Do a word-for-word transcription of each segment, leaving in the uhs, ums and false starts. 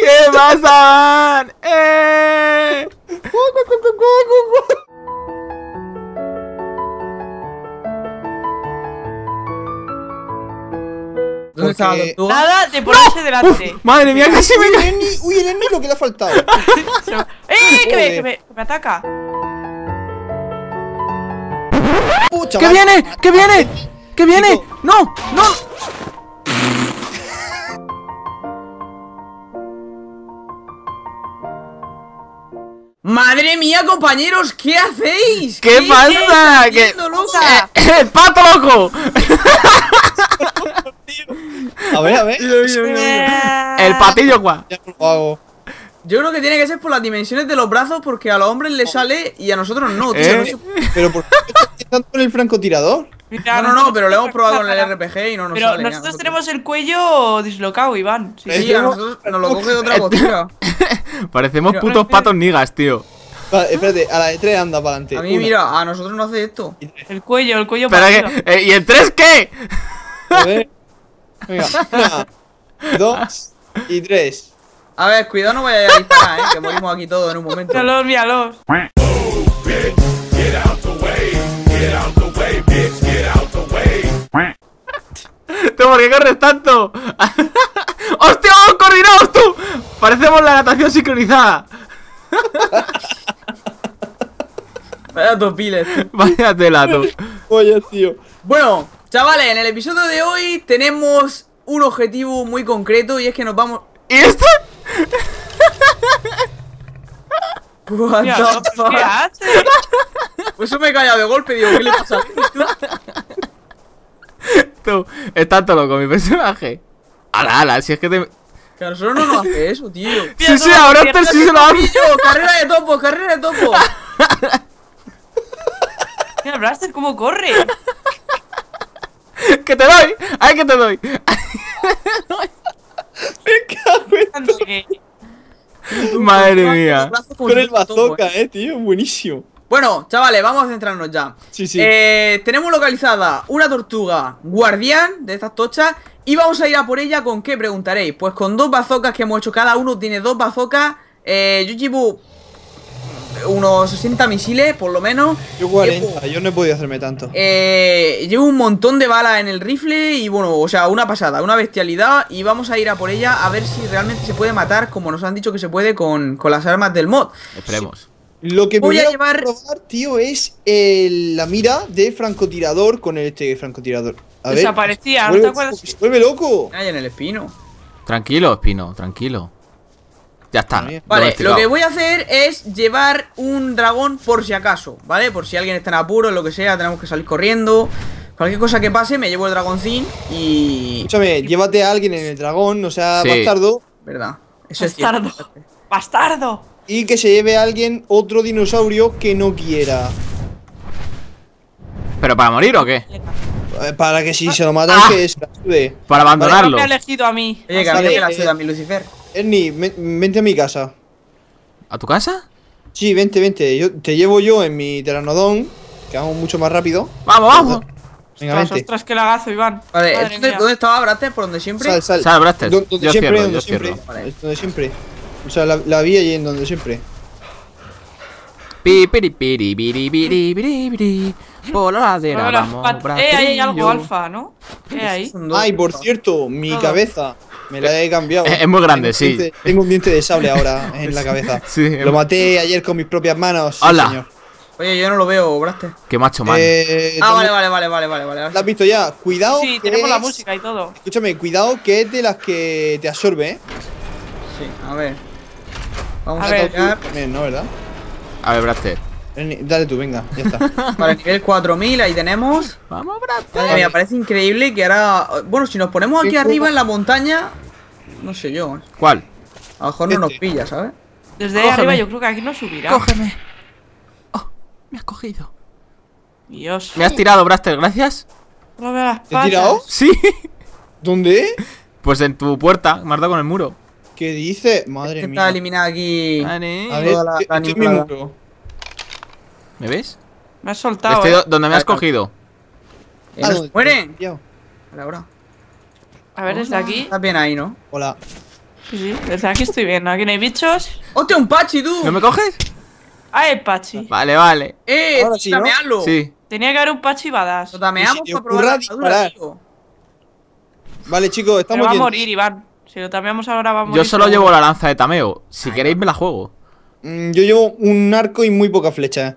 ¿Qué pasa, man? ¡Eh! ¿Dónde estaba la tortuga? Nada, te pones ¡no! delante. Uf, madre mía, casi me cae. Uy, el enemigo lo que le ha faltado. No. ¡Eh! Que me, que, me, que me ataca. Pucha, ¡que viene! ¡Que viene! ¡Que viene! Chico. ¡No! ¡No! ¡Madre mía, compañeros! ¿Qué hacéis? ¿Qué, ¿Qué pasa? ¿Qué haciendo, loca? Eh, ¡El pato loco! A ver, a ver. El patillo, guau. Yo creo que tiene que ser por las dimensiones de los brazos, porque a los hombres les sale y a nosotros no, tío. ¿Eh? Pero ¿por qué estás tanto en el francotirador? No, no, no, pero lo hemos probado en el R P G y no nos sale. Pero nosotros tenemos el cuello dislocado, Iván. Sí, sí, a nosotros nos lo coge de otra botica. Parecemos putos patos nigas, tío. Vale, espérate, a la de tres anda para adelante. A mí, mira, a nosotros no hace esto. El cuello, el cuello para arriba. ¿Y el tres qué? A ver. Venga, una, dos y tres. A ver, cuidado, no vaya a disparar, eh, que morimos aquí todos en un momento. Míralos, míralos. ¿Tú por qué corres tanto? ¡Hostia, vamos coordinados tú! Parecemos la natación sincronizada. Vaya topiles. Vaya telato. Oye, tío. Bueno, chavales, en el episodio de hoy tenemos un objetivo muy concreto y es que nos vamos... ¿Y este? What the fuck? ¿Qué haces? Pues eso me he callado de golpe, digo, ¿qué le pasa a ti? Tú, estás todo loco, mi personaje. Ala, ala, si es que te... Que a nosotros no nos hace eso, tío. Sí, sí, ahora este sí se lo hace. Carrera de topo, carrera de topo. Mira, Braxxter, ¿cómo corre? ¡Que te doy! ¡Ay, que te doy! ¡Me cago en todo! ¡Madre mía! Con el bazooka, eh, tío, buenísimo. Bueno, chavales, vamos a centrarnos ya. Sí, sí. Eh, tenemos localizada una tortuga guardián de estas tochas y vamos a ir a por ella con qué preguntaréis. Pues con dos bazocas que hemos hecho, cada uno tiene dos bazocas. Eh, yo llevo unos sesenta misiles, por lo menos. Yo cuarenta, yo no he podido hacerme tanto. Eh, llevo un montón de balas en el rifle y bueno, o sea, una pasada, una bestialidad. Y vamos a ir a por ella a ver si realmente se puede matar, como nos han dicho que se puede con, con las armas del mod. Esperemos. Lo que voy, voy a llevar... probar, tío, es el, la mira de francotirador con este francotirador. A Desaparecía, ver, ¿no te acuerdas? ¡Se vuelve loco! Ahí en el espino. Tranquilo, espino, tranquilo. Ya está. Vale, lo que voy a hacer es llevar un dragón por si acaso, ¿vale? Por si alguien está en apuro, lo que sea, tenemos que salir corriendo. Cualquier cosa que pase, me llevo el dragoncín y... Escúchame, llévate a alguien en el dragón, o sea, sí. bastardo. Verdad. Eso bastardo. es cierto. Bastardo. Y que se lleve a alguien otro dinosaurio que no quiera. ¿Pero para morir o qué? Para que si se lo matan, ah, que se la ayude. Para abandonarlo. ¿Para que me ha elegido a mí? Oye, que a mí me la ayuda a mi Lucifer. Ernie, vente a mi casa. ¿A tu casa? Sí, vente, vente. Yo, te llevo yo en mi teranodón, que vamos mucho más rápido. ¡Vamos, vamos! Venga, ostras, vente. Ostras, que lagazo, Iván. Vale, ¿dónde, ¿dónde estaba Braxxter? ¿Por donde siempre? Sal, sal. Sal, Braxxter. Donde yo siempre, cierro, donde siempre. Vale. Donde siempre. O sea, la, la vi allí en donde siempre. Pi, piri, piri, piri, piri, piri, piri. Por la ladera, vamos, eh, ahí hay algo alfa, ¿no? Eh, ahí. Ay, por cierto, mi cabeza. Me la he cambiado. Es, es muy grande, tengo sí. Diente, tengo un diente de sable ahora en la cabeza. Sí, lo maté ayer con mis propias manos. ¡Hola! Sí, señor. Oye, yo no lo veo, Braxxter. Qué macho mal. Eh, ah, vale, vale, vale, vale, vale, vale. ¿La has visto ya? Cuidado. Sí, tenemos es... la música y todo. Escúchame, cuidado que es de las que te absorbe, ¿eh? Sí, a ver. Vamos a, a ver. También, ¿no, verdad? A ver, Braxxter. Dale tú, venga, ya está. Vale, nivel cuatro mil, ahí tenemos. Vamos, Braxxter. Vale, me parece increíble que ahora... Bueno, si nos ponemos aquí arriba en la montaña... No sé yo. ¿Cuál? A lo mejor no este. nos pilla, ¿sabes? Desde ahí arriba yo creo que aquí no subirá. Cógeme. Oh, me has cogido. Dios. Me has tirado, Braxxter, gracias. No veo las patas. ¿Te has tirado? Sí. ¿Dónde? Pues en tu puerta, me has dado con el muro. ¿Qué dice? Madre este mía. Está eliminada aquí. Vale. A ver, la, la este es mi muro. ¿Me ves? Me has soltado. Estoy eh. donde me has cogido. Eh, ah, ¡mueren! Tío. A la hora. A ver, desde aquí. Estás bien ahí, ¿no? Hola. Sí, desde aquí estoy bien. Aquí no hay bichos. ¡Hostia, un Pachi, tú! ¿No me coges? Ah, el Pachi. Vale, vale. Eh, sí, ¿no? Tamealo. Sí. Tenía que haber un Pachi badass. Lo tameamos si para probar la dura. Vale, chicos, estamos bien. Va a morir, Iván. Si lo tameamos ahora va a morir. Yo solo llevo la lanza de tameo. Si queréis me la juego. Mm, yo llevo un arco y muy poca flecha.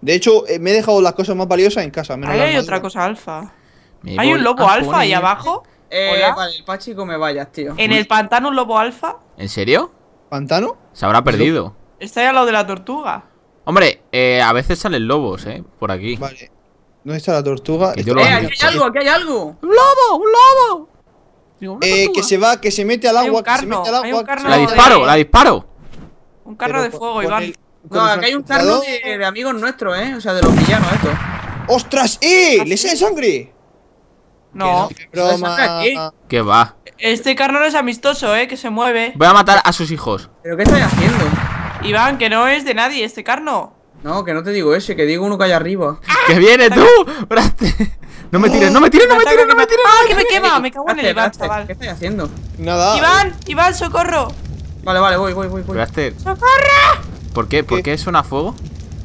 De hecho, eh, me he dejado las cosas más valiosas en casa. Ahí hay otra cosa alfa. Hay un lobo alfa ahí abajo. Eh, Hola. Vale, el Pachi come vallas, tío. ¿En el pantano un lobo alfa? ¿En serio? ¿Pantano? Se habrá perdido. Está ahí al lado de la tortuga. Hombre, eh, a veces salen lobos, eh, por aquí. Vale. ¿Dónde está la tortuga? Eh, aquí hay algo, aquí hay algo. ¡Un lobo! ¡Un lobo! Digo, eh, que se va, que se mete al agua, carro, que se mete al agua. La de... disparo, la disparo. Un carro Pero de fuego, Iván. El, no, acá hay un carro de, de amigos nuestros, eh. O sea, de los villanos estos. ¡Ostras! ¡Eh! ¿Le sale sangre? No. ¿Qué va? Este carro no es amistoso, eh, que se mueve. Voy a matar a sus hijos. ¿Pero qué estáis haciendo? Iván, que no es de nadie este carno. No, que no te digo ese, que digo uno que hay arriba. ¡Ah! ¡Que viene tú! No me tires, no me tires, no me tires, no me tires. ¡Ah, que me quema! Me cago en el Iván, chaval. ¿Qué estáis haciendo? Nada. Iván, Iván, socorro. Vale, vale, voy, voy, voy. ¡Socorro! ¿Por qué? ¿Por qué suena a fuego?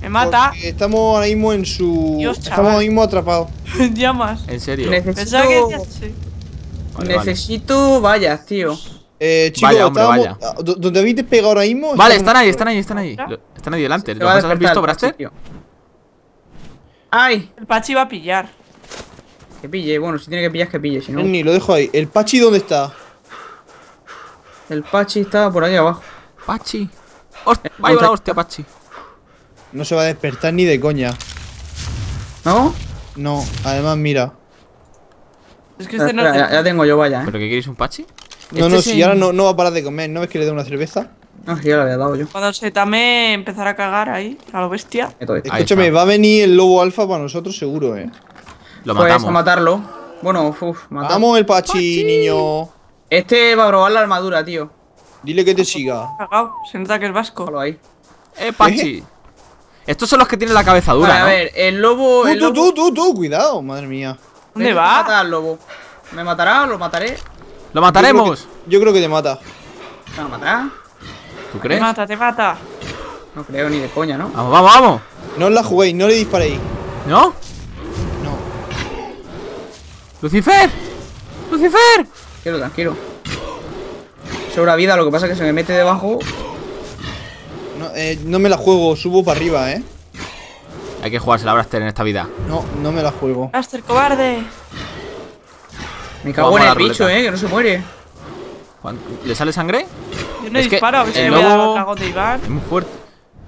Me mata. Porque estamos ahora mismo en su. Dios, estamos ahora mismo atrapados. Llamas. En serio. Necesito. Que... Sí. Vale, Necesito vale. vallas, tío. Eh, chicos, vaya, hombre, vaya. ¿Dónde habéis despegado ahora mismo? Vale, están ahí, están ahí, están ahí. Están ahí delante. ¿Lo has visto, Braxxter? ¡Ay! El Pachi va a pillar. Que pille, bueno, si tiene que pillar, que pille, si no. Ni lo dejo ahí. ¿El Pachi dónde está? El Pachi está por ahí abajo. Pachi. Hostia, vaya la hostia, Pachi. No se va a despertar ni de coña. ¿No? No, además mira. Es que este no... Ya, ya tengo yo, vaya, ¿eh? ¿Pero qué queréis, un Pachi? No, este no, si ahora no, no va a parar de comer. ¿No ves que le dé una cerveza? No, si ya la había dado yo. Cuando se tame empezar a cagar ahí, a lo bestia. Escúchame, va a venir el lobo alfa para nosotros seguro, eh. Lo pues matamos. A matarlo. Bueno, uff, matamos. Vamos el Pachi, Pachi, niño. Este va a probar la armadura, tío. Dile que te siga. Se nota que es vasco. Ahí. Eh, Pachi. ¿Eh? Estos son los que tienen la cabeza dura, vale, ¿no? A ver, el lobo... Tú, el lobo... tú, tú, tú, tú, cuidado, madre mía. ¿Dónde va? Matar al lobo. ¿Me matará? ¿Lo mataré? ¡Lo mataremos! Yo creo que, yo creo que te mata. ¿Me matará? ¿Tú crees? Te mata, te mata. No creo ni de coña, ¿no? Vamos, vamos, vamos. No os la juguéis, no le disparéis. ¿No? No. ¡Lucifer! ¡Lucifer! Tranquilo, tranquilo. Sobra vida, lo que pasa es que se me mete debajo... No, eh, no me la juego, subo para arriba, eh. Hay que jugársela a Braxxter en esta vida. No, no me la juego. Braxxter, cobarde. Me cago en el bicho, eh, que no se muere. ¿Le sale sangre? Yo no disparo, a ver si me voy a dar un cagón de Iván. Es muy fuerte.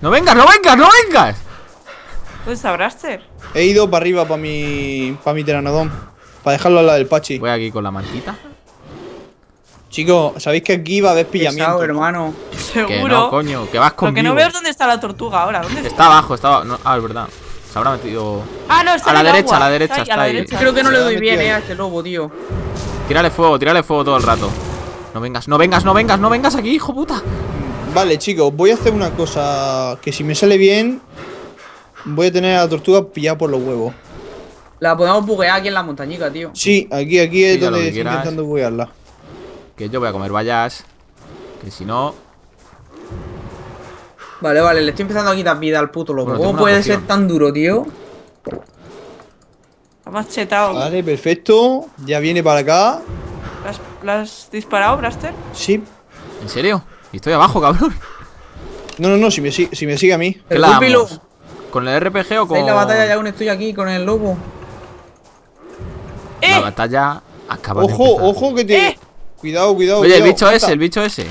¡No vengas, no vengas, no vengas! ¿Dónde está Braxxter? He ido para arriba para mi. para mi pteranodón. Para dejarlo al lado del Pachi. Voy aquí con la mantita. Chicos, sabéis que aquí va a haber pillamiento, hermano. Seguro. Que no, coño, que vas conmigo. Lo que no veo es dónde está la tortuga ahora. ¿Dónde está? Está abajo, está abajo. No, ah, es verdad. Se habrá metido. Ah, no, está a la derecha, agua. A la derecha, está, está ahí. Derecha. Creo que no le doy bien, eh, a este lobo, tío. Tírale fuego, tírale fuego todo el rato. No vengas, no vengas, no vengas, no vengas aquí, hijo puta. Vale, chicos, voy a hacer una cosa que si me sale bien, voy a tener a la tortuga pillada por los huevos. La podemos buguear aquí en la montañica, tío. Sí, aquí, aquí es donde estoy intentando buguearla. Que yo voy a comer vallas. Que si no... Vale, vale, le estoy empezando a quitar vida al puto loco. Bueno, ¿cómo puede ser tan duro, tío? Ha machetado. Vale, perfecto. Ya viene para acá. ¿La has disparado, Braxxter? Sí. ¿En serio? Y estoy abajo, cabrón. No, no, no, si me, si, si me sigue a mí. ¿Qué la damos? ¿Con el R P G o con...? En la batalla ya aún estoy aquí con el lobo. La ¡Eh! batalla acaba de empezar. Ojo, ojo, que te... ¡Eh! Cuidado, cuidado, Oye, cuidado, el bicho Marta. ese, el bicho ese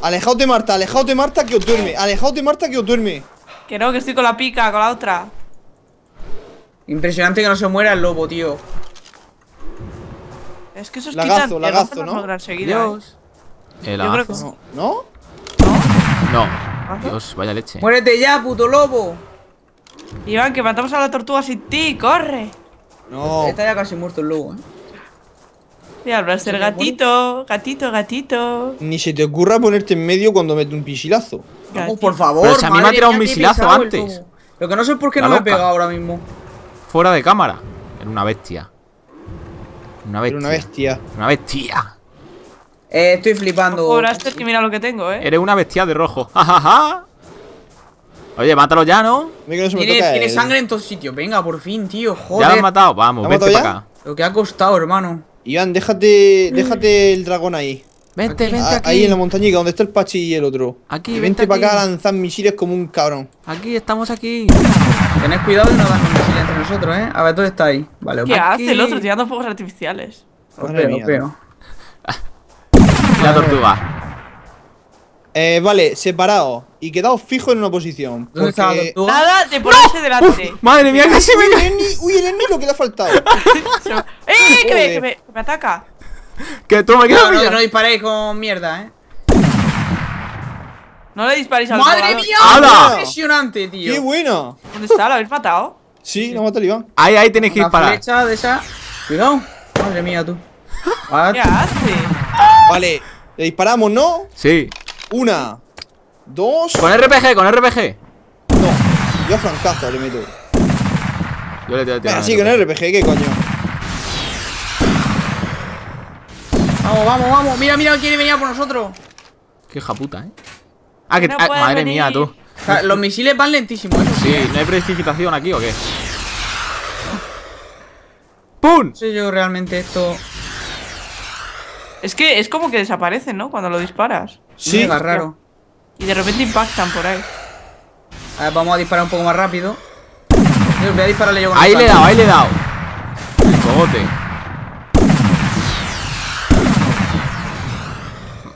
Alejaos de Marta, alejaos de Marta que os duerme. Alejaos de Marta que os duerme. Que no, que estoy con la pica, con la otra. Impresionante que no se muera el lobo, tío. Es que eso es lagazo, lagazo, ¿no? ¿no? Dios. El Yo creo que... ¿No? ¿No? No, no. Dios, vaya leche. Muérete ya, puto lobo. Iván, que matamos a la tortuga sin ti, corre. No. Está ya casi muerto el lobo, eh. Mira, Braxxter, gatito, gatito, gatito. Ni se te ocurra ponerte en medio cuando mete un misilazo. Vamos, no, por favor. Pero si a mí me ha tirado un misilazo antes. Lo que no sé es por qué no me he pegado ahora mismo. Fuera de cámara. Era una bestia. Una bestia. Era una bestia. Una bestia. Eh, estoy flipando. Por Braxxter, que mira lo que tengo, eh. Eres una bestia de rojo. Jajaja. Oye, mátalo ya, ¿no? Tiene sangre en todos sitios. Venga, por fin, tío. Joder. Ya lo han matado. Vamos, vete para acá. Lo que ha costado, hermano. Iván, déjate, déjate el dragón ahí. Vente, aquí, vente aquí. Ahí en la montañica, donde está el Pachi y el otro. Aquí, y vente, vente para acá a lanzar misiles como un cabrón. Aquí, estamos aquí. Tened cuidado de no darnos misiles entre nosotros, eh. A ver, ¿dónde está ahí? Vale, ¿qué aquí hace el otro tirando fuegos artificiales? Os veo, os veo. La tortuga. Eh, vale, separados. Y quedaos fijos en una posición. ¿Dónde está la tortuga? Nada, te pones ¡no! delante. ¡Uf! Madre mía, casi me cae. Uy, el enemigo lo que le ha faltado. ¡Eh! Que me, que, me, que me ataca. Que tú me quedas. No, no, no disparéis con mierda, eh. No le disparéis al ¡madre mía! ¡Hala! Impresionante, tío. ¡Qué bueno! ¿Dónde está? ¿Lo habéis matado? Sí, lo mató el Iván. Ahí, ahí tenéis que disparar. La flecha de esa. Cuidado. Madre mía, tú. ¿Qué hace? Vale, le disparamos, ¿no? Sí. Una, dos. Con R P G, con R P G. No, yo a francazo le meto. Yo le tiro. Así con R P G, ¿qué coño? Vamos, vamos, vamos. Mira, mira, quiere venir a por nosotros. Qué japuta, eh. Ah, que no ah, madre venir. Mía, tú. O sea, los misiles van lentísimos, ¿eh? Sí, ¿no hay prestigitación aquí o qué? ¡Pum! No sé yo realmente esto. Es que es como que desaparecen, ¿no? Cuando lo disparas. Sí. Mira, raro. Y de repente impactan por ahí. A ver, vamos a disparar un poco más rápido. Dios, voy a dispararle yo con ahí le he dado, ahí le he dado. El cogote.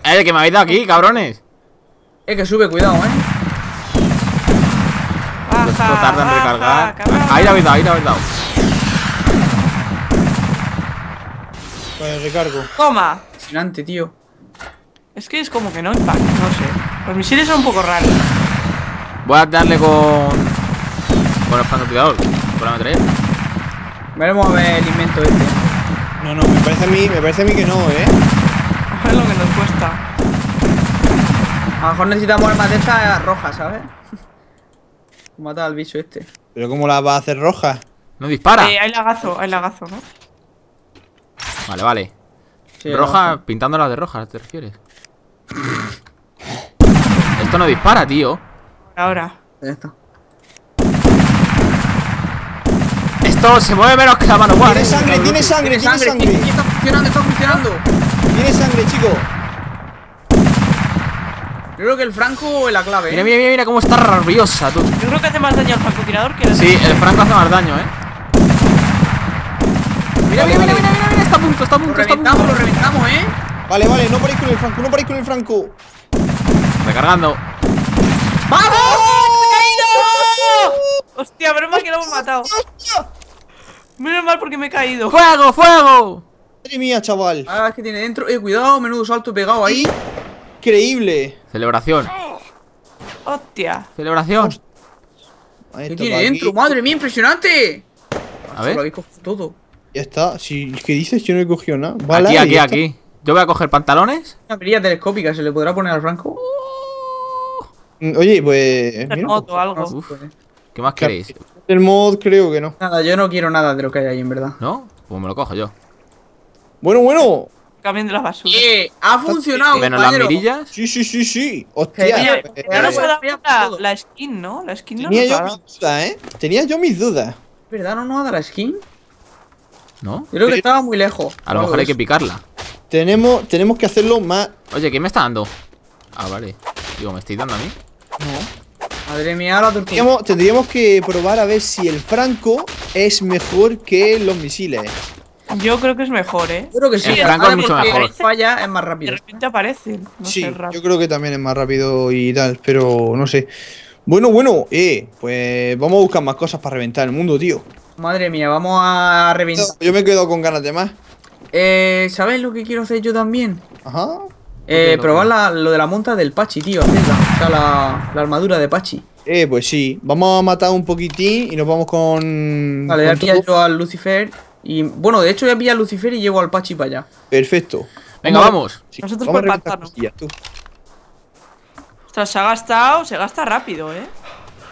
Eh, que me habéis dado aquí, cabrones. Eh, que sube, cuidado, eh. Baja, esto tarda en recargar. Baja, ahí la habéis dado, ahí la habéis dado. Con el recargo. Toma. Fascinante, tío. Es que es como que no impacta, no sé. Los misiles son un poco raros. Voy a darle con. Con el francotirador. Con la metralleta. Veremos a ver el invento este. No, no, me parece a mí, me parece a mí que no, eh. Es lo que nos cuesta. A lo mejor necesitamos armas de estas rojas, ¿sabes? Mata al bicho este. ¿Pero cómo la va a hacer roja? No dispara. Eh, hay lagazo, hay lagazo, ¿no? Vale, vale. Sí, roja, pintándola de roja, ¿te refieres? Esto no dispara, tío. Ahora. Esto. Esto se mueve menos que la mano. Tiene, ¿tiene sangre, tiene sangre, tiene sangre. ¿Tiene sangre? Está funcionando, está funcionando. Tiene sangre, chico. Yo creo que el franco es la clave. Mira, mira, mira, mira cómo está rabiosa, tú. Yo creo que hace más daño al francotirador que el... Sí, el franco hace más daño, eh. Mira, vale, mira, vale. mira, mira, mira, mira, está a punto, está a punto, está a punto. Lo reventamos, lo reventamos, eh. Vale, vale, no paréis con el franco, no paréis con el franco. Recargando. ¡Vamos! ¡Caído! Hostia, menos mal que lo hemos matado. Menos mal porque me he caído. ¡Fuego, fuego! Madre mía, chaval. Ah, es que tiene dentro. Eh, cuidado, menudo salto pegado ahí. Increíble. Celebración. Hostia. Celebración. Host... ¿Qué tiene dentro? Aquí. Madre mía, impresionante. A Macho, ver. Lo habéis cogido todo. Ya está. Si ¿qué dices? Yo no he cogido nada. Bala, aquí, aquí, aquí. Está. Yo voy a coger pantalones. Una perilla telescópica, ¿se le podrá poner al franco? Uh... Oye, pues. Mira, moto, algo. Uf. ¿Qué más queréis? El mod creo que no. Nada, yo no quiero nada de lo que hay ahí, en verdad. ¿No? Pues me lo cojo yo. Bueno, bueno. Cambiando las basuras. Eh, ha funcionado. Menos las mirillas. Sí, sí, sí, sí. Hostia. Eh, eh, no nos ha dado la skin, ¿no? La skin no nos ha dado. Tenía yo mis dudas, ¿eh? Tenía yo mis dudas. ¿Verdad? ¿No nos ha dado la skin? ¿No? Yo creo que estaba muy lejos. A lo mejor hay que picarla. Tenemos, tenemos que hacerlo más. Oye, ¿quién me está dando? Ah, vale. Digo, ¿me estáis dando a mí? No. Madre mía, la tortuga. Tendríamos, tendríamos que probar a ver si el franco es mejor que los misiles. Yo creo que es mejor, ¿eh? Yo creo que sí. El franco es mucho mejor. Falla es más rápido. De repente aparece. No sí, sé, yo creo que también es más rápido y tal, pero no sé. Bueno, bueno, eh, pues vamos a buscar más cosas para reventar el mundo, tío. Madre mía, vamos a reventar. Yo me quedo con ganas de más. Eh, ¿sabes lo que quiero hacer yo también? Ajá. Eh, probar la, lo de la monta del Pachi, tío. Hacerla. O sea, la, la armadura de Pachi. Eh, pues sí. Vamos a matar un poquitín y nos vamos con... Vale, con aquí ya yo al Lucifer. Y bueno, de hecho voy a pillar a Lucifer y llevo al Pachi para allá. Perfecto. Venga, vamos. Sí, nosotros vamos por pactarnos. Ostras, se ha gastado, se gasta rápido, eh.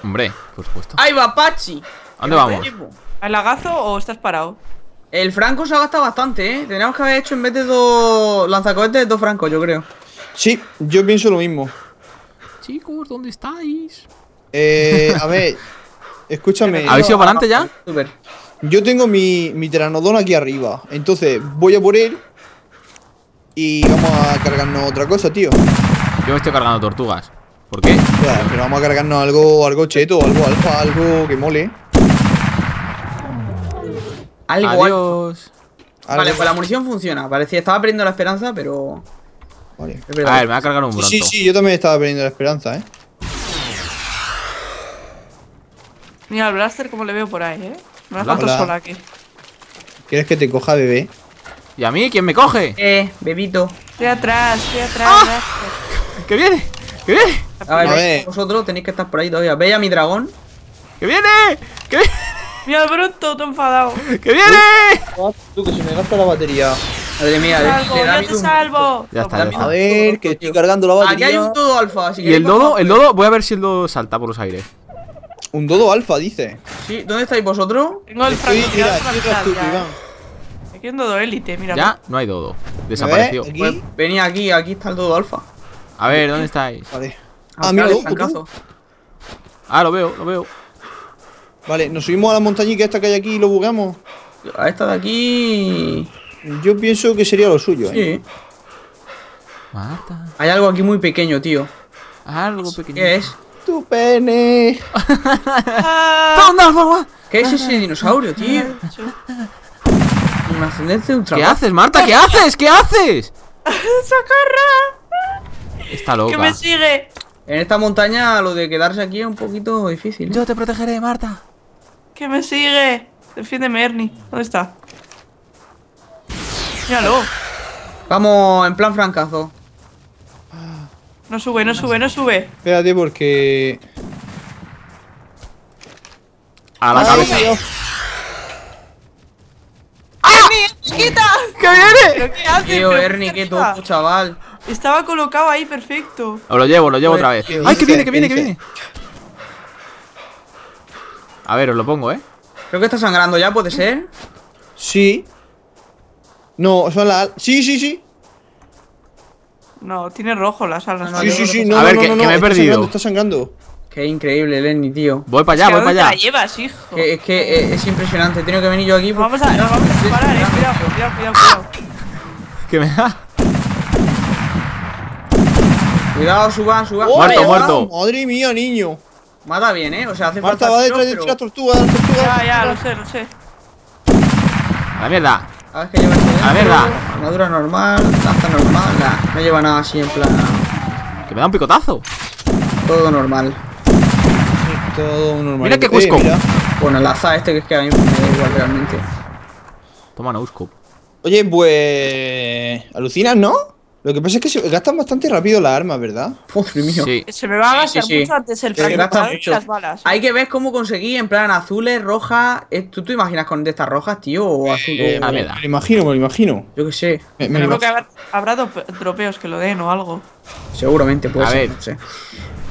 Hombre, por supuesto. Ahí va Pachi. ¿A dónde vamos? ¿Al lagazo o estás parado? El franco se ha gastado bastante, ¿eh? Teníamos que haber hecho en vez de dos lanzacohetes, dos francos, yo creo. Sí, yo pienso lo mismo. Chicos, ¿dónde estáis? Eh, a ver, escúchame. ¿Habéis ido para adelante ya? Super. Yo tengo mi, mi teranodón aquí arriba. Entonces, voy a por él. Y vamos a cargarnos otra cosa, tío. Yo me estoy cargando tortugas. ¿Por qué? Ya, pero vamos a cargarnos algo, algo cheto, algo alfa, algo que mole. Algo. Adiós. Algo. Vale, pues la munición funciona. Parecía, estaba perdiendo la esperanza, pero... Vale. A ver, me va a cargar un bronto. Sí, sí, yo también estaba perdiendo la esperanza, eh. Mira al Braxxter como le veo por ahí, eh. Me la falta sola aquí. ¿Quieres que te coja, bebé? ¿Y a mí? ¿Quién me coge? Eh, bebito. Estoy atrás, estoy atrás. ¡Ah! ¡Que viene! ¡Que viene! A ver, a ver, vosotros tenéis que estar por ahí todavía. Veis a mi dragón. ¡Que viene! ¡Que viene! Mira el bruto, todo enfadado. ¡Que viene! Tú, que se me gasta la batería. Madre mía, salvo, le da yo te salvo. Ya está, ya está. A ver, que estoy cargando la batería. Aquí hay un dodo alfa, así que... ¿Y el dodo? El dodo, voy a ver si el dodo salta por los aires. Un dodo alfa, dice. Sí, ¿dónde estáis vosotros? Tengo el franco tirado. Aquí hay un dodo élite, mira. Ya, no hay dodo. Desapareció. ¿Aquí? Pues, vení aquí, aquí está el dodo alfa. A ver, ¿dónde estáis? Vale. Ah, mira, loco. Ah, lo veo, lo veo. Vale, nos subimos a la montañica esta que hay aquí y lo bugueamos. A esta de aquí... Yo pienso que sería lo suyo, sí. ¿eh? Mata. Hay algo aquí muy pequeño, tío. Algo pequeño. ¿Qué es? ¡Tu pene! ¿Qué es ese dinosaurio, tío? Un ascendente ultra. ¿Qué haces, Marta? ¿Qué haces? ¿Qué haces? ¡Socorra! Está loca. ¿Qué me sigue? En esta montaña lo de quedarse aquí es un poquito difícil, ¿eh? Yo te protegeré, Marta. ¿Qué me sigue? Defiéndeme, Ernie. ¿Dónde está? Míralo. Vamos, en plan francazo. No sube, no sube, no sube. Espérate porque... A la cabeza. ¡Ah! ¡Ernie, ¡Que viene! ¿Qué haces? Tío, Ernie, qué topo, chaval. Estaba colocado ahí, perfecto. Lo llevo, lo llevo otra vez. ¡Ay, que viene, que viene, que viene! A ver, os lo pongo, ¿eh? Creo que está sangrando ya, ¿puede ser? Sí. No, son las... Sí, sí, sí. No, tiene rojo las alas. Sí, sí, sí. No, a ver, no, no, que, no, que me he está perdido. Sangrando, está sangrando. Qué increíble, Lenny, tío. Voy para allá, es que voy para allá. La llevas, hijo. Que, es que eh, es impresionante. He tenido que venir yo aquí. Vamos a, no, vamos a disparar, eh. Cuidado, cuidado, cuidado, cuidado. Que me da. Cuidado, suban, suban. Oh, muerto, muerto. Madre mía, niño. Mata bien, eh. O sea, hace Marta, falta. Marta va detrás de pero... las tortugas, las tortugas. Ya, ya, lo sé, lo sé. A la mierda. A ver, que lleva este. La mierda. Armadura normal, lanza normal. Nah, no lleva nada así en plan. Que me da un picotazo. Todo normal. Todo normal. Mira que Uscope. Eh, bueno, el lanza este que es que a mí me da igual realmente. Toma una Uscope. Oye, pues... alucinas, ¿no? Lo que pasa es que se gastan bastante rápido las armas, ¿verdad? Pobre mío. Sí. Se me va a gastar sí, sí, mucho sí. antes el franco y las balas. Hay que ver cómo conseguí en plan azules, rojas. ¿Tú te imaginas con de estas rojas, tío? O azules. Eh, eh, me, me lo imagino, me lo imagino. Yo qué sé. Me, me creo que habrá, habrá tropeos que lo den o algo. Seguramente puede a ser. Ver. No sé.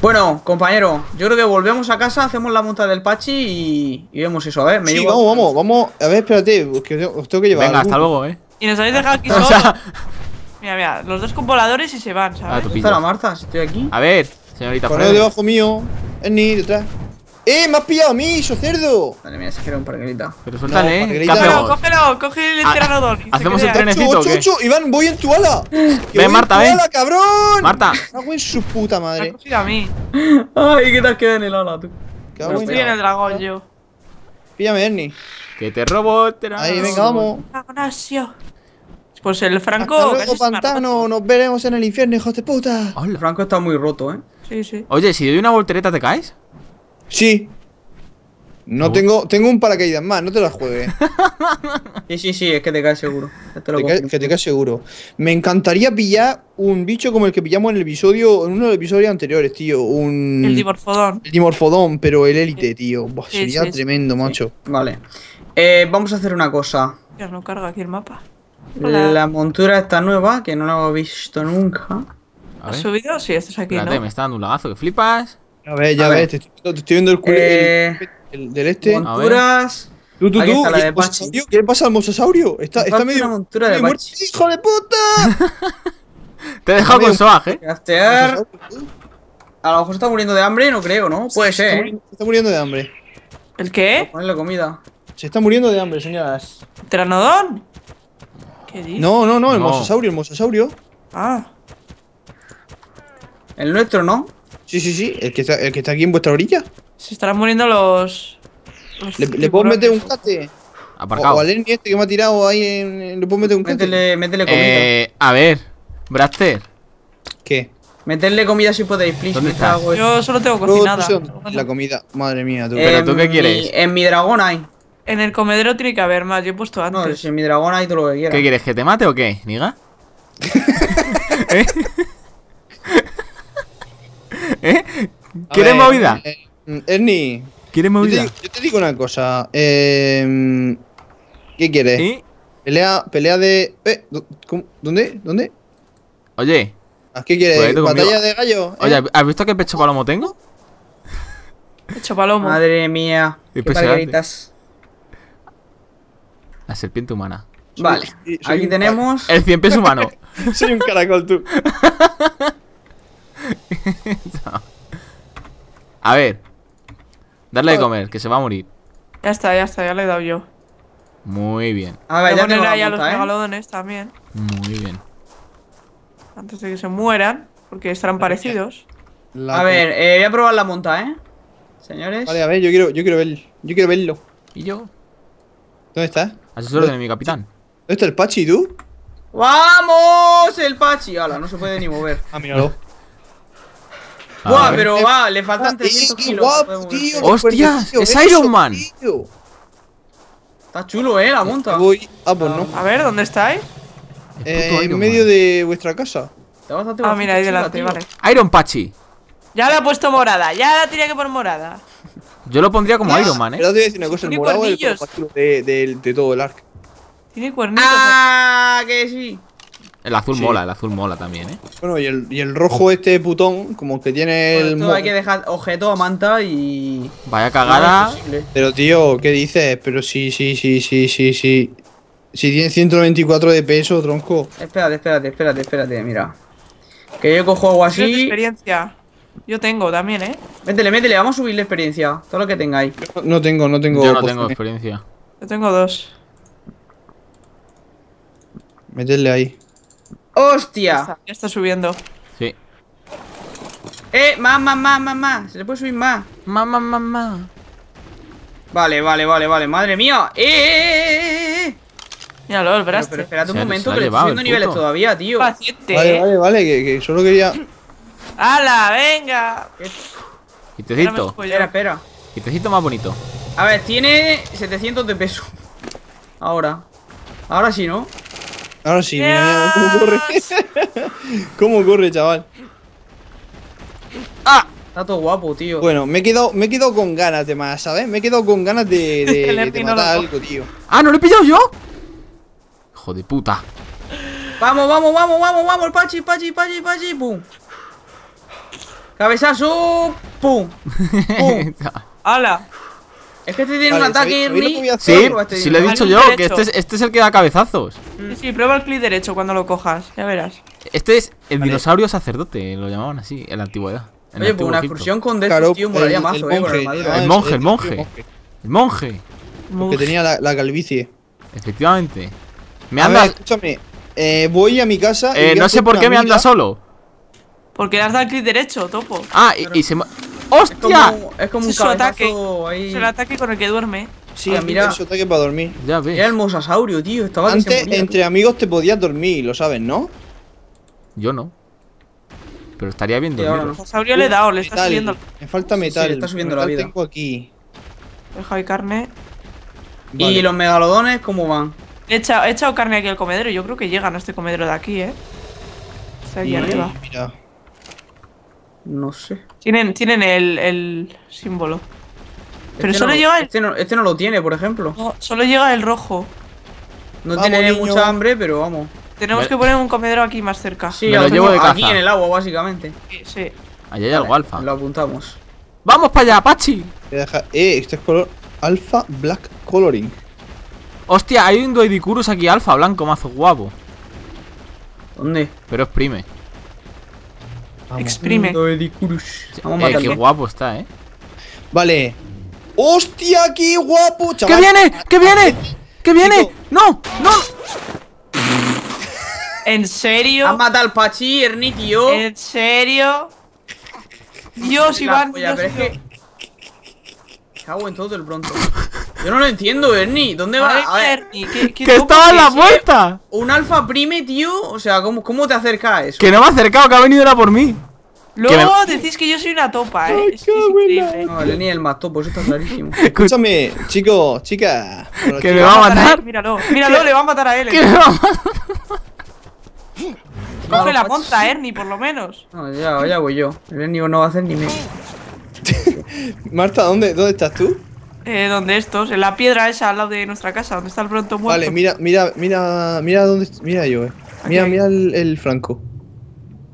Bueno, compañero, yo creo que volvemos a casa, hacemos la monta del Pachi y, y vemos eso. A ver, me sí, llevo. Vamos, vamos, vamos. A ver, espérate, que os tengo que llevar. Venga, algo. Hasta luego, eh. Y nos habéis dejado aquí solos. O sea, mira, mira, los dos con voladores y se van, ¿sabes? ¿Dónde está la Marta? Si estoy aquí. A ver, señorita. Ponelo debajo mío. Ernie, detrás. ¡Eh! ¡Me has pillado a mí, so cerdo! Vale, mira, se queda un parguelita. Pero suéltale, no, ¿eh? Cógelo, cógelo, coge el ah, teranodón. Hacemos el trenecito. ocho, ocho, Iván, voy en tu ala. Ven, Marta, ven. ¡Hala, cabrón! Marta. Cago en su puta madre. Me has cogido a mí. Ay, ¿qué te has quedado en el ala, tú? Cago estoy en el dragón, ¿no? Yo. Píllame, Ernie. Que te robo, teranodón. Ahí, venga, vamos. Dragonasio. Pues el franco. Hasta luego, pantano, nos veremos en el infierno, hijos de puta. Oh, el franco está muy roto, eh. Sí, sí. Oye, si doy una voltereta, ¿te caes? Sí. No oh. tengo. Tengo un paracaídas más, no te la juegues. Sí, sí, sí, es que te caes seguro. Te lo te caes, que te caes seguro. Me encantaría pillar un bicho como el que pillamos en el episodio. En uno de los episodios anteriores, tío. Un. El dimorfodón. El dimorfodón, pero el élite, tío. Buah, sí, sería sí, tremendo, sí. macho. Vale. Eh, vamos a hacer una cosa. Ya no carga aquí el mapa. Hola. La montura está nueva, que no la he visto nunca. ¿Has subido? Sí, esto es aquí, Espérate, ¿no? Me está dando un lagazo, que flipas. A ver, ya a ves, ver. Te, estoy, te estoy viendo el culo eh, del este. Monturas, Tú, tú, tú. ¿Qué le pasa al mosasaurio? Está, está medio. Una montura de muerte. ¡Hijo de puta! Te he dejado con Soaj, eh. Castear. A lo mejor está muriendo de hambre, no creo, ¿no? Puede ser. Se está, muri se está muriendo de hambre. ¿El qué? Ponle comida. Se está muriendo de hambre, señoras. ¿Teranodón? ¿Qué dices? No, no, no, el no. mosasaurio, el mosasaurio. Ah. El nuestro, ¿no? Sí, sí, sí, el que está, el que está aquí en vuestra orilla. Se estarán muriendo los. los ¿Le, ¿Le puedo meter un cate? Aparcado. O, o al Ernie este que me ha tirado ahí en, en, le puedo meter un cate. Métele, métele comida. Eh, a ver, Braxxter. ¿Qué? Meterle comida si podéis, please. ¿Dónde estás? Yo solo tengo cocinada. La comida, madre mía, tú. ¿Pero tú qué quieres? En mi dragón hay. En el comedero tiene que haber más, yo he puesto antes. No, si en mi dragón hay todo lo que quieras. ¿Qué quieres, que te mate o qué, niga? ¿Eh? ¿Eh? ¿Quieres movida? Ernie. ¿Quieres movida? Yo te, yo te digo una cosa. Eh, ¿Qué quieres? ¿Eh? Pelea, pelea de... Eh, ¿cómo? ¿Dónde? ¿Dónde? Oye. ¿Qué quieres? ¿Batalla de gallo? ¿Eh? Oye, ¿has visto qué pecho palomo tengo? Pecho palomo. Madre mía. Qué palgueritas. La serpiente humana. Vale, soy, soy aquí tenemos... El cien pies humano. Soy un caracol, tú. No. A ver. Darle de comer, que se va a morir. Ya está, ya está, ya le he dado yo. Muy bien. A ver, voy ya poner ahí a los megalodones, ¿eh? También. Muy bien. Antes de que se mueran, porque estarán parecidos. La a ver, eh, voy a probar la monta, ¿eh? Señores. Vale, a ver, yo quiero, yo quiero verlo. Yo quiero verlo. ¿Y yo? ¿Dónde está? Asesor de mi capitán. ¿Dónde está el Pachi, tú? ¡Vamos! El Pachi. Hala, no se puede ni mover. Ah, míralo. Buah, pero va, le faltan trescientos kilos. Guapo, tío. ¡Hostias! ¡Es Iron Man! Tío. Está chulo, ¿eh? La monta. Voy... Ah, pues no. A ver, ¿dónde estáis? Eh, en medio de vuestra casa. Ah, mira, ahí delante, vale. Iron Pachi. Ya la he puesto morada, ya la tenía que poner morada. Yo lo pondría como Iron Man, eh. Pero te voy a decir una cosa, el morado es el mejor de, de, de todo el arco. Tiene cuernitos. Ah, que sí. El azul sí. mola, el azul mola también, eh. Bueno, y el, y el rojo este putón, como que tiene bueno, el... Esto hay que dejar objeto a manta y... Vaya cagada. Pero tío, ¿qué dices? Pero sí, sí, sí, sí, sí, sí. Si tiene ciento veinticuatro de peso, tronco. Espérate, espérate, espérate, espérate, mira. Que yo cojo algo así. Experiencia. Yo tengo también, eh. Métele, métele, vamos a subir la experiencia. Todo lo que tengáis. Yo no tengo, no tengo. Yo no tengo experiencia. Yo tengo dos. Métele ahí. ¡Hostia! Ya está, ya está subiendo. Sí. Eh, más, más, más, más, más. Se le puede subir más. Más, más, más, más. Vale, vale, vale, vale. Madre mía. ¡Eh, eh, eh, eh! Míralo, el Braxxter. Pero, pero esperad un se momento, pero estoy subiendo niveles todavía, tío. Paciente. Vale, vale, vale, que, que solo quería... ¡Hala, venga! Quitecito. Espera, espera. Quitecito más bonito. A ver, tiene setecientos de peso. Ahora. Ahora sí, ¿no? Ahora sí, mira, cómo corre. Cómo corre, chaval. ¡Ah! Está todo guapo, tío. Bueno, me he quedado, me he quedado con ganas de más, ¿sabes? Me he quedado con ganas de, de, de, de matar algo, tío. ¡Ah, no lo he pillado yo! Hijo de puta. Vamos, vamos, vamos, vamos, vamos, Pachi, Pachi, Pachi, Pachi, pum. Cabezazo, pum. Pum. ¡Hala! Es que este tiene vale, un ataque, Ernie. Sí, sí, este sí lo he dicho yo, que este es, este es el que da cabezazos. Sí, sí, prueba el clic derecho cuando lo cojas, ya verás. Este es el vale. dinosaurio sacerdote, lo llamaban así, en la antigüedad. En Oye, pues una excursión con Death, claro, tío, molaría mazo, el, el, monje, eh, por el, el monje, el monje. El monje. Porque tenía la, la calvicie. Efectivamente. Me anda... A ver, escúchame, eh, voy a mi casa. Eh, no sé por qué me anda mira. solo. Porque le has dado el clic derecho, topo. Ah, y, y se. ¡Hostia! Es como, es como es un cabezazo ataque. Ahí. Es el ataque con el que duerme. Sí, ah, mira. Es su ataque para dormir. Ya ves. Era el mosasaurio, tío. Estaba Antes, moría, entre tío. amigos te podías dormir, lo sabes, ¿no? Yo no. Pero estaría bien dormido. El mosasaurio le he dado, le está metal. subiendo. Me falta metal. Sí, sí, le está subiendo la vida. Tengo aquí. Deja de carne. Vale. ¿Y los megalodones cómo van? He echado, he echado carne aquí al comedero. Yo creo que llegan a este comedero de aquí, ¿eh? Está aquí arriba. Mira. No sé. Tienen, tienen el, el símbolo. Pero este solo no, llega el... Este no, este no lo tiene, por ejemplo. No, solo llega el rojo. No vamos, tiene niño. mucha hambre, pero vamos. Tenemos me... que poner un comedero aquí más cerca. Sí, lo llevo de caza. Aquí en el agua, básicamente. Sí, sí. Allá hay vale, algo alfa. Lo apuntamos. ¡Vamos para allá, Pachi! Deja... Eh, este es color... Alpha Black Coloring. Hostia, hay un Doidicurus aquí alfa blanco, mazo guapo. ¿Dónde? Pero exprime. Vamos. Exprime. Doidicurus. Eh, qué guapo está, eh. Vale. ¡Hostia, qué guapo, chaval! ¡Que viene! ¡Que viene! ¡Que viene! ¡No! ¡No! ¿En serio? ¡Han matado al Pachi, Ernie, tío! ¿En serio? Dios, Iván, Dios, pero es que... Cago en todo el pronto. Yo no lo entiendo, Ernie. ¿Dónde va? A ver, Ernie, ¿qué, qué ¡que estaba en la puerta! Un alfa prime, tío. O sea, ¿cómo, cómo te acercas a eso? Que no me ha acercado, que ha venido era por mí. Luego me... decís que yo soy una topa, eh. Ay, es increíble. No, Ernie es el más topo, eso está clarísimo. Escúchame, chico, chica. Bueno, que me va a matar. Míralo, míralo, le va a matar a él. Que me va a matar. Coge la monta, Ernie, por lo menos. No, ya, ya voy yo. El Ernie no va a hacer ni medio. Marta, ¿dónde, ¿dónde estás tú? Eh, donde estos, en la piedra esa al lado de nuestra casa, donde está el pronto muerto. Vale, mira, mira, mira, mira dónde, mira yo, eh. Mira, okay. mira el, el Franco.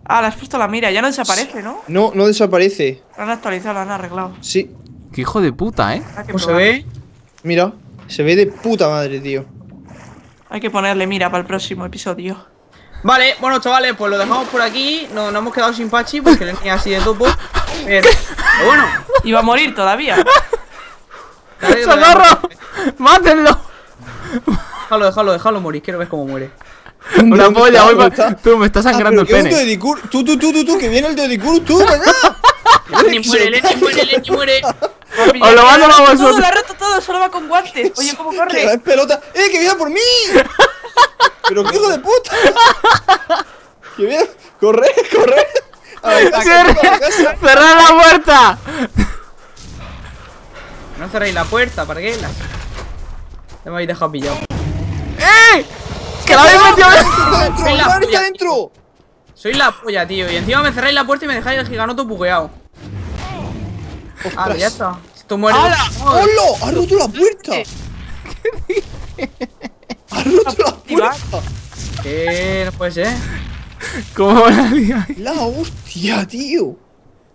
Ah, le has puesto la mira, ya no desaparece, ¿no? No, no desaparece. Lo han actualizado, lo han arreglado. Sí. Qué hijo de puta, eh. ¿Cómo se ve? Mira, se ve de puta madre, tío. Hay que ponerle mira para el próximo episodio. Vale, bueno, chavales, pues lo dejamos por aquí. Nos, nos hemos quedado sin Pachi porque le tenía así de topo. Pero, pero bueno. Iba a morir todavía. ¡Socorro! ¡Mátenlo! Déjalo, déjalo, déjalo morir. Quiero ver cómo muere. Una polla, voy para... Tú, me estás sangrando ah, el pene. Dedicur... Tú, tú, tú, tú, tú, que viene el Doidicurus, tú, acá. Lenny muere, Lenny muere, Lenny muere. Os lo van a dar a vosotros. Lo ha roto todo, solo va con guantes. Oye, ¿cómo corre? ¡Que la pelota! ¡Eh, que viene por mí! ¡Pero qué hijo de puta! ¡Que viene! ¡Corre, corre! ¡Cerrad la puerta! No cerréis la puerta, ¿para qué? Ya me habéis dejado pillado. ¡Eh! ¡Que la habéis metido dentro! ¡El Iván está dentro! Soy la polla, tío. Y encima me cerráis la puerta y me dejáis el giganoto bugueado. ¡Ah, ya está! ¡Esto muere! ¡Hola! ¡Ha roto la puerta! ¿Qué dices? ¡Ha roto la puerta! ¿Qué? No puede ser. ¿Cómo la liáis? ¡La hostia, tío!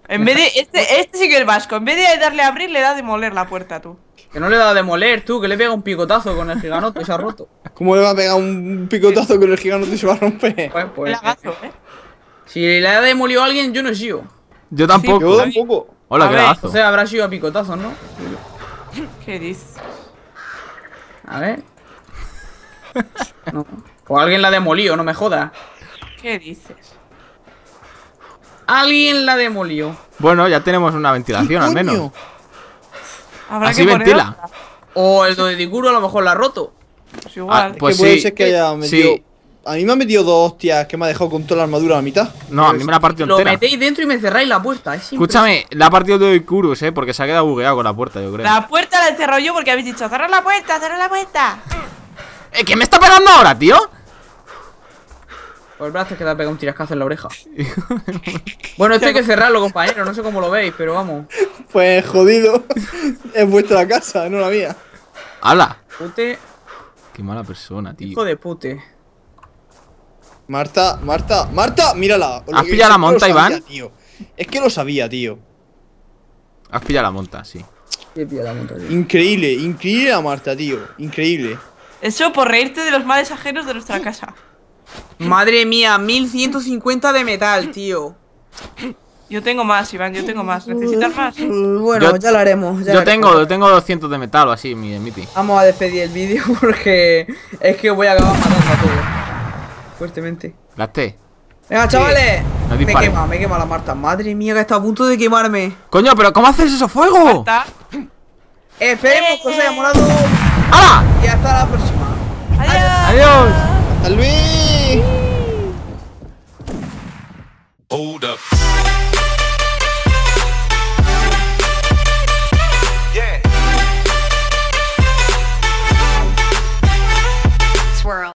En vez de... Este, este sí que es vasco. En vez de darle a abrir, le da a demoler la puerta, tú. Que no le da a demoler, tú. Que le pega un picotazo con el giganoto y se ha roto. ¿Cómo le va a pegar un picotazo con el giganoto y se va a romper? Pues, pues... Lagazo, ¿eh? Si le ha demolido a alguien, yo no he sido. Yo tampoco. Yo tampoco. Hola, qué lagazo. O sea, habrá sido a picotazos, ¿no? ¿Qué dices? A ver... No. O alguien la ha demolido, no me jodas. ¿Qué dices? Alguien la demolió. Bueno, ya tenemos una ventilación al menos. Habrá Así que ventila. Otra. O el Doidicuro a lo mejor la ha roto. Pues igual. Ah, pues sí. Puede ser que haya metido... Sí. A mí me ha metido dos hostias que me ha dejado con toda la armadura a la mitad. No, a mí me la ha partido entera. Lo metéis dentro y me cerráis la puerta. Es Escúchame, la ha partido Doidicurus, eh, porque se ha quedado bugueado con la puerta, yo creo. La puerta la encerró yo porque habéis dicho, cerrar la puerta, cerrar la puerta. ¿Eh, ¿Qué me está pegando ahora, tío? Pues Braxxter que te ha pegado un tirascazo en la oreja. Bueno, esto hay que cerrarlo, compañero. No sé cómo lo veis, pero vamos. Pues jodido. Es vuestra casa, no la mía. ¡Hala! Pute. Qué mala persona, tío. Hijo de pute. Marta, Marta, Marta, mírala. ¿Has pillado la monta, Iván? Es que lo sabía, tío. Has pillado la monta, sí. He pillado la monta, tío. Increíble, increíble la Marta, tío. Increíble. Eso por reírte de los males ajenos de nuestra casa. Madre mía, mil ciento cincuenta de metal, tío. Yo tengo más, Iván, yo tengo más. ¿Necesitas más? Bueno, yo, ya lo haremos. Ya yo lo tengo, haremos. tengo doscientos de metal o así, mi miti. Vamos a despedir el vídeo porque es que voy a acabar matando a todos. Fuertemente. Gasté. Venga, chavales. No me quema, me quema la Marta. Madre mía, que está a punto de quemarme. Coño, pero ¿cómo haces eso fuego? Marta. Esperemos que os haya molado. ¡Hala! Y hasta la próxima. Adiós. Adiós. Hasta luego. Hold up.